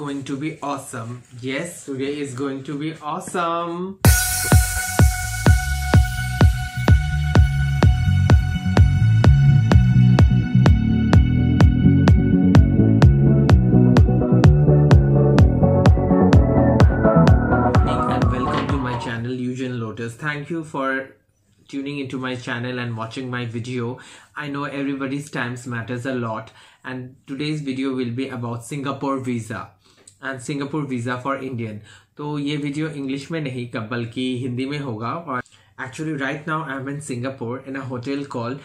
going to be awesome. Yes, today is going to be awesome. Thank you for tuning into my channel and watching my video. I know everybody's times matters a lot, and today's video will be about Singapore visa and Singapore visa for Indian. तो ये video English में नहीं बल्कि हिंदी में होगा. और actually right now I'm in Singapore in a hotel called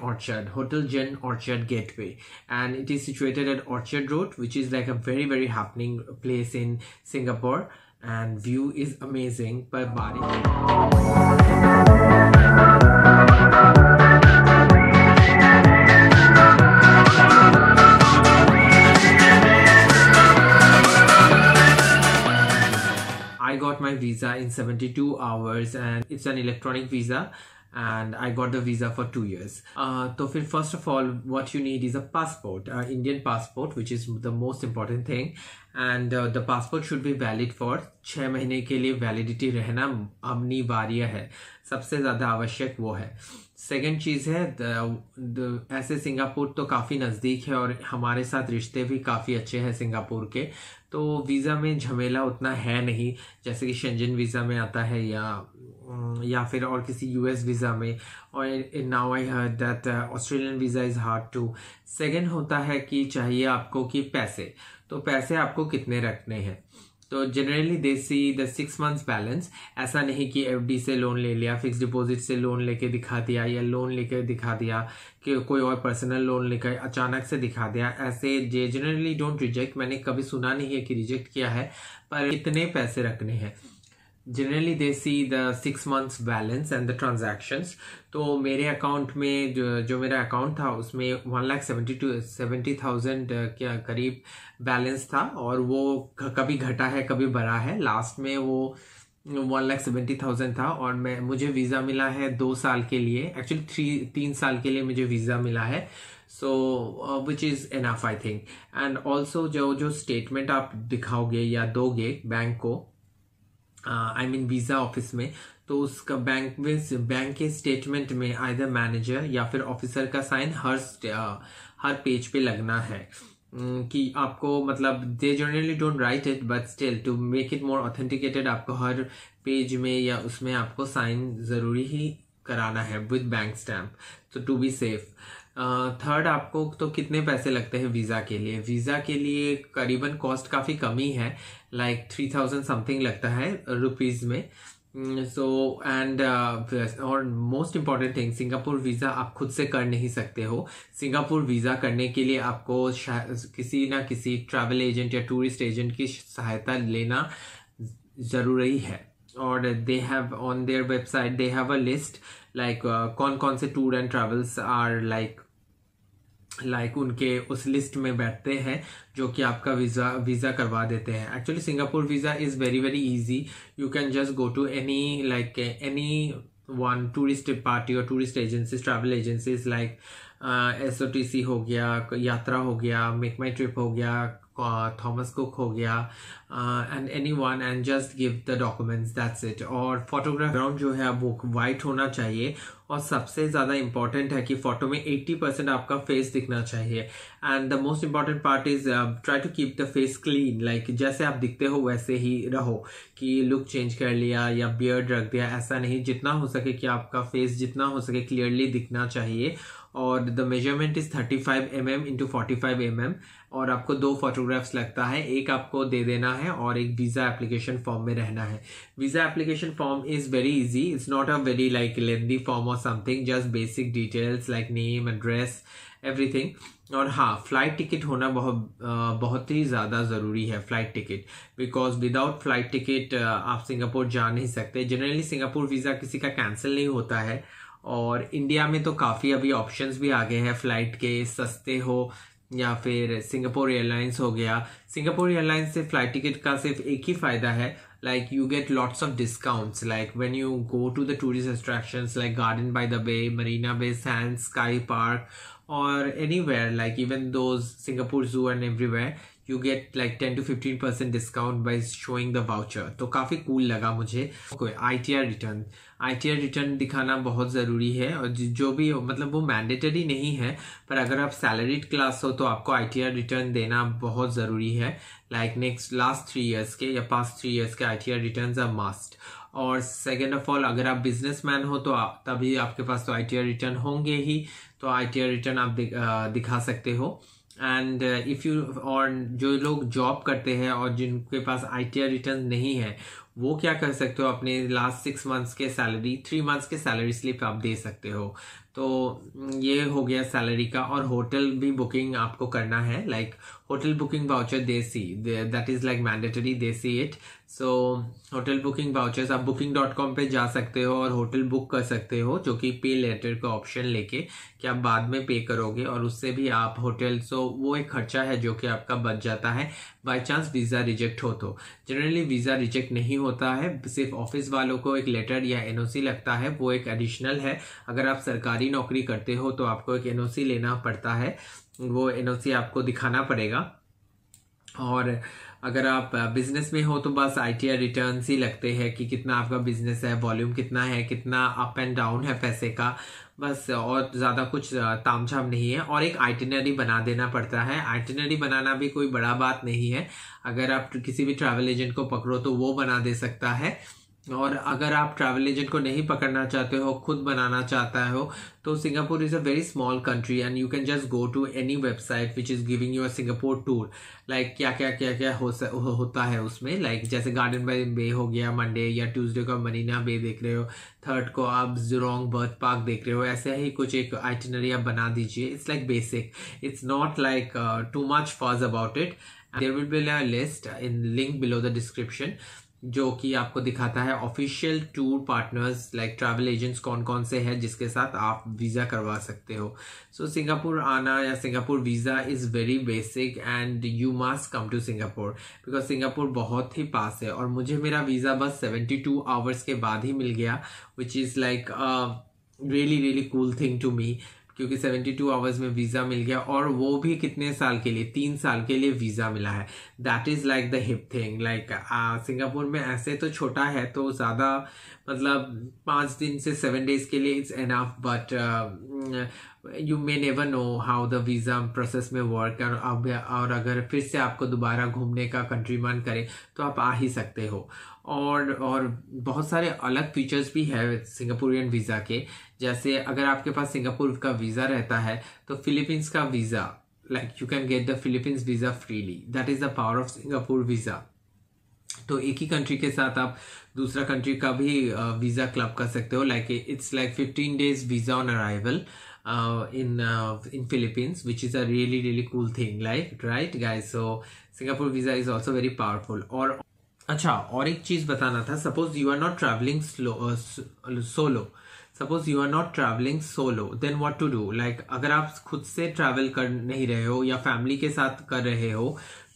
Hotel Gen Orchard Gateway, and it is situated at Orchard Road, which is like a very, very happening place in Singapore. And view is amazing by body. I got my visa in 72 hours and it's an electronic visa, and I got the visa for 2 years. So first of all, what you need is a passport, Indian passport, which is the most important thing. And the passport should be valid for 6 महीने के लिए. Validity रहना अनिवार्य है, सबसे ज़्यादा आवश्यक वो है. सेकंड चीज़ है ऐसे सिंगापुर तो काफ़ी नज़दीक है और हमारे साथ रिश्ते भी काफ़ी अच्छे हैं सिंगापुर के, तो वीज़ा में झमेला उतना है नहीं जैसे कि शेंजन वीज़ा में आता है या फिर और किसी US वीज़ा में. और now I heard that Australian visa is hard to. Second होता है कि चाहिए आपको कि पैसे, तो पैसे आपको कितने रखने हैं. तो generally they see the 6 months balance. ऐसा नहीं कि FD से लोन ले लिया, फिक्स डिपॉजिट से लोन लेके दिखा दिया या लोन लेके दिखा दिया कि कोई और पर्सनल लोन लेकर अचानक से दिखा दिया. ऐसे जनरली डोंट रिजेक्ट. मैंने कभी सुना नहीं है कि रिजेक्ट किया है, पर कितने पैसे रखने हैं. Generally they see the 6 months balance and the transactions. तो मेरे अकाउंट में जो मेरा अकाउंट था उसमें 1,70,000 के करीब बैलेंस था, और वो कभी घटा है कभी बढ़ा है. लास्ट में वो 1,70,000 था, और मुझे वीज़ा मिला है 2 साल के लिए. एक्चुअली 3 साल के लिए मुझे वीज़ा मिला है. So which is enough I think. And also जो स्टेटमेंट आप दिखाओगे या दोगे बैंक को, आई मीन वीज़ा ऑफिस में, तो उसका बैंक के स्टेटमेंट में आइदर मैनेजर या फिर ऑफिसर का साइन हर पेज पे लगना है कि आपको, मतलब they generally don't write it but still to make it more authenticated, आपको हर पेज में या उसमें आपको साइन ज़रूरी ही कराना है विद बैंक स्टैम्प, तो टू बी सेफ. थर्ड, आपको तो कितने पैसे लगते हैं वीज़ा के लिए. वीज़ा के लिए करीबन कॉस्ट काफ़ी कमी है, लाइक 3,000 समथिंग लगता है रुपीज़ में. सो एंड और most important thing, Singapore visa आप खुद से कर नहीं सकते हो. सिंगापुर वीज़ा करने के लिए आपको किसी ना किसी ट्रैवल एजेंट या टूरिस्ट एजेंट की सहायता लेना ज़रूरी है. और they have on their website they have a list like कौन कौन से tour and travels are like उनके उस लिस्ट में बैठते हैं जो कि आपका वीज़ा करवा देते हैं. Actually Singapore visa is very, very easy. You can just go to any one tourist party और tourist agencies, travel agencies like SOTC हो गया, यात्रा हो गया, मेक माई ट्रिप हो गया, थॉमस कुक हो गया, and any one, and just give the documents, that's it. और फोटोग्राफ जो है वो वाइट होना चाहिए, और सबसे ज़्यादा इम्पॉर्टेंट है कि फ़ोटो में 80% आपका फेस दिखना चाहिए. And the most important part is try to keep the face clean, like जैसे आप दिखते हो वैसे ही रहो, कि लुक चेंज कर लिया या बियर्ड रख दिया, ऐसा नहीं. जितना हो सके कि आपका फेस जितना हो सके क्लियरली दिखना चाहिए. और the measurement is 35 mm into 45 mm. और आपको 2 फोटोग्राफ्स लगता है, एक आपको दे देना है और एक वीज़ा एप्लीकेशन फॉर्म में रहना है. Visa application form is very easy. It's not a very like lengthy form और something, just basic details like name, address, everything. और हाँ, फ़्लाइट टिकट होना बहुत ही ज़्यादा ज़रूरी है. Flight ticket, because without flight ticket आप सिंगापुर जा नहीं सकते. जनरली सिंगापुर वीज़ा किसी का कैंसिल नहीं होता है, और इंडिया में तो काफ़ी अभी ऑप्शंस भी आ गए हैं फ़्लाइट के, सस्ते हो या फिर सिंगापुर एयरलाइंस हो गया. सिंगापुर एयरलाइंस से फ़्लाइट टिकट का सिर्फ एक ही फ़ायदा है, like you get lots of discounts, like when you go to the tourist attractions like Garden by the Bay, Marina Bay Sands, Sky Park, और anywhere like even those Singapore zoo and everywhere, you get like 10 to 15% discount by showing the voucher. तो काफ़ी cool लगा मुझे। कोई ITR return दिखाना बहुत ज़रूरी है, और जो भी मतलब वो mandatory नहीं है, पर अगर आप salaried class हो तो आपको ITR return देना बहुत ज़रूरी है। Like last 3 years के या past 3 years के ITR returns are must। और सेकेंड ऑफ ऑल अगर आप बिजनेसमैन हो तो तभी आपके पास तो ITR रिटर्न होंगे ही, तो ITR रिटर्न आप दिखा सकते हो। एंड इफ़ यू, और जो लोग जॉब करते हैं और जिनके पास ITR रिटर्न नहीं है वो क्या कर सकते हो, अपने लास्ट 6 months के सैलरी 3 months के सैलरी स्लिप आप दे सकते हो। तो ये हो गया सैलरी का। और होटल भी बुकिंग आपको करना है, like hotel booking voucher they see, that is like mandatory, they see it. So hotel booking vouchers आप booking.com पे जा सकते हो और होटल बुक कर सकते हो, जो कि पे लेटर का ऑप्शन लेके कि आप बाद में पे करोगे और उससे भी आप होटल, सो वो एक खर्चा है जो कि आपका बच जाता है बाई चांस वीज़ा रिजेक्ट हो तो। जनरली वीज़ा रिजेक्ट नहीं होता है, सिर्फ ऑफिस वालों को एक लेटर या NOC लगता है, वो एक एडिशनल है। अगर आप सरकारी नौकरी करते हो तो आपको एक NOC लेना पड़ता है, वो NOC आपको दिखाना पड़ेगा। और अगर आप बिज़नेस में हो तो बस ITR रिटर्न्स ही लगते हैं कि कितना आपका बिज़नेस है, वॉल्यूम कितना है, कितना अप एंड डाउन है पैसे का, बस। और ज़्यादा कुछ तामझाम नहीं है। और एक आइटिनरी बना देना पड़ता है। आइटिनरी बनाना भी कोई बड़ा बात नहीं है, अगर आप किसी भी ट्रैवल एजेंट को पकड़ो तो वो बना दे सकता है। और अगर आप ट्रैवल एजेंट को नहीं पकड़ना चाहते हो, खुद बनाना चाहता हो, तो Singapore is a very small country and you can just go to any website which is giving you a Singapore tour. Like क्या क्या होता है उसमें, लाइक जैसे गार्डन बाई बे हो गया मंडे, या ट्यूसडे को मरीना बे देख रहे हो, थर्ड को आप जुरोंग बर्ड पार्क देख रहे हो, ऐसे ही कुछ एक आइटिनरी आप बना दीजिए। It's like basic, it's not like too much fuss about it. There will be a list in link below the description जो कि आपको दिखाता है official tour partners, like travel agents कौन कौन से हैं जिसके साथ आप वीज़ा करवा सकते हो। सो सिंगापुर आना या Singapore visa is very basic and you must come to Singapore, because Singapore बहुत ही पास है। और मुझे मेरा वीज़ा बस 72 आवर्स के बाद ही मिल गया, which is like really really cool thing to me, क्योंकि 72 आवर्स में वीज़ा मिल गया। और वो भी कितने साल के लिए, 3 साल के लिए वीज़ा मिला है। That is like the hip thing, like Singapore में ऐसे तो छोटा है तो ज़्यादा, मतलब 5 दिन से 7 days के लिए it's enough, but you may never know how the visa process में वर्क। और अगर फिर से आपको दोबारा घूमने का कंट्री मन करे तो आप आ ही सकते हो। और बहुत सारे अलग फीचर्स भी है सिंगापुरियन वीज़ा के, जैसे अगर आपके पास सिंगापुर का वीज़ा रहता है तो फिलीपींस का visa, like you can get the Philippines visa freely, that is the power of Singapore visa. तो एक ही कंट्री के साथ आप दूसरा कंट्री का भी वीज़ा क्लब कर सकते हो, like it's like 15 days visa on arrival in Philippines, which is a really really cool thing, like right guys? So Singapore visa is also very powerful. और अच्छा, और एक चीज़ बताना था, suppose you are not traveling solo. Suppose you are not traveling solo, then what to do? Like अगर आप खुद से travel कर नहीं रहे हो या family के साथ कर रहे हो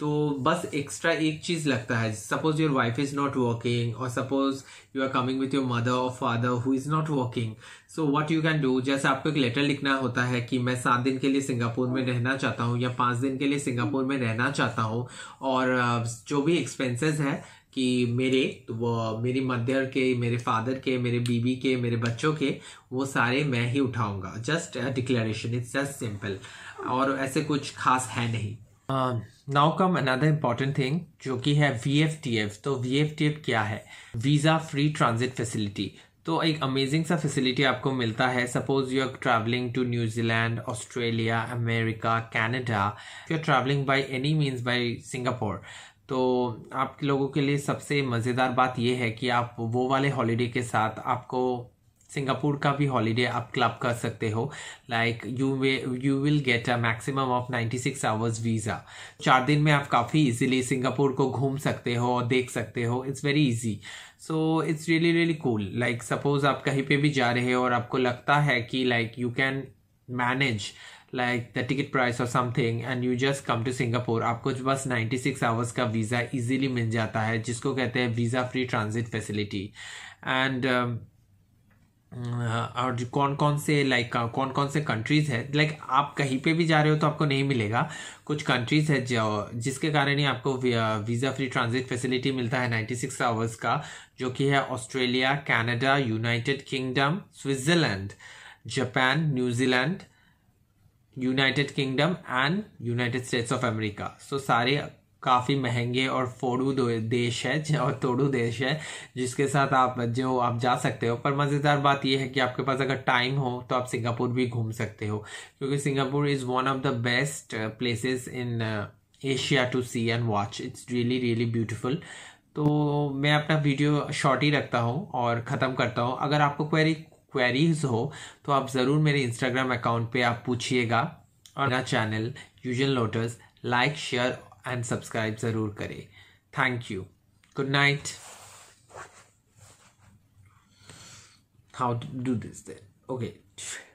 तो बस एक्स्ट्रा एक चीज़ लगता है। Suppose your wife is not working, और suppose you are coming with your mother और father who is not working, so what you can do, जैसे आपको एक लेटर लिखना होता है कि मैं 7 दिन के लिए सिंगापुर में रहना चाहता हूँ या 5 दिन के लिए सिंगापुर में रहना चाहता हूँ, और जो भी एक्सपेंसेस है कि मेरे, तो वो मेरी मदर के, मेरे फादर के, मेरे बीबी के, मेरे बच्चों के, वो सारे मैं ही उठाऊँगा। Just declaration, it's just simple, और ऐसे कुछ खास है नहीं। Now come another important thing जो कि है VFTF। तो VFTF क्या है? Visa free transit facility. तो एक अमेजिंग सा फैसिलिटी आपको मिलता है। Suppose you are travelling to New Zealand, Australia, America, Canada, you are travelling by any means by Singapore, तो आप लोगों के लिए सबसे मज़ेदार बात यह है कि आप वो वाले हॉलीडे के साथ आपको सिंगापुर का भी हॉलीडे आप क्लब कर सकते हो। Like you will get a maximum of 96 hours visa. 4 दिन में आप काफ़ी इजीली सिंगापुर को घूम सकते हो और देख सकते हो। It's very easy, so it's really really cool. Like suppose आप कहीं पे भी जा रहे हो और आपको लगता है कि like you can manage like the ticket price और something, and you just come to Singapore, आपको बस 96 आवर्स का वीज़ा ईजिली मिल जाता है, जिसको कहते हैं visa free transit facility. And और जो कौन कौन से कंट्रीज़ है, लाइक आप कहीं पे भी जा रहे हो तो आपको नहीं मिलेगा। कुछ कंट्रीज़ है जो जिसके कारण ही आपको वीज़ा फ्री ट्रांजिट फैसिलिटी मिलता है 96 आवर्स का, जो कि है Australia, Canada, United Kingdom, Switzerland, Japan, New Zealand, United Kingdom and United States of America. So सारे काफ़ी महंगे और फोड़ू देश है और तोड़ू देश है जिसके साथ आप जा सकते हो। पर मज़ेदार बात यह है कि आपके पास अगर टाइम हो तो आप सिंगापुर भी घूम सकते हो, क्योंकि Singapore is one of the best places in Asia to see and watch. It's really really beautiful. तो मैं अपना वीडियो शॉर्ट ही रखता हूँ और ख़त्म करता हूँ। अगर आपको क्वेरीज हो तो आप ज़रूर मेरे इंस्टाग्राम अकाउंट पर आप पूछिएगा, और मेरा channel usual lotus like, share and subscribe ज़रूर करें। Thank you, good night. How to do this then? Okay.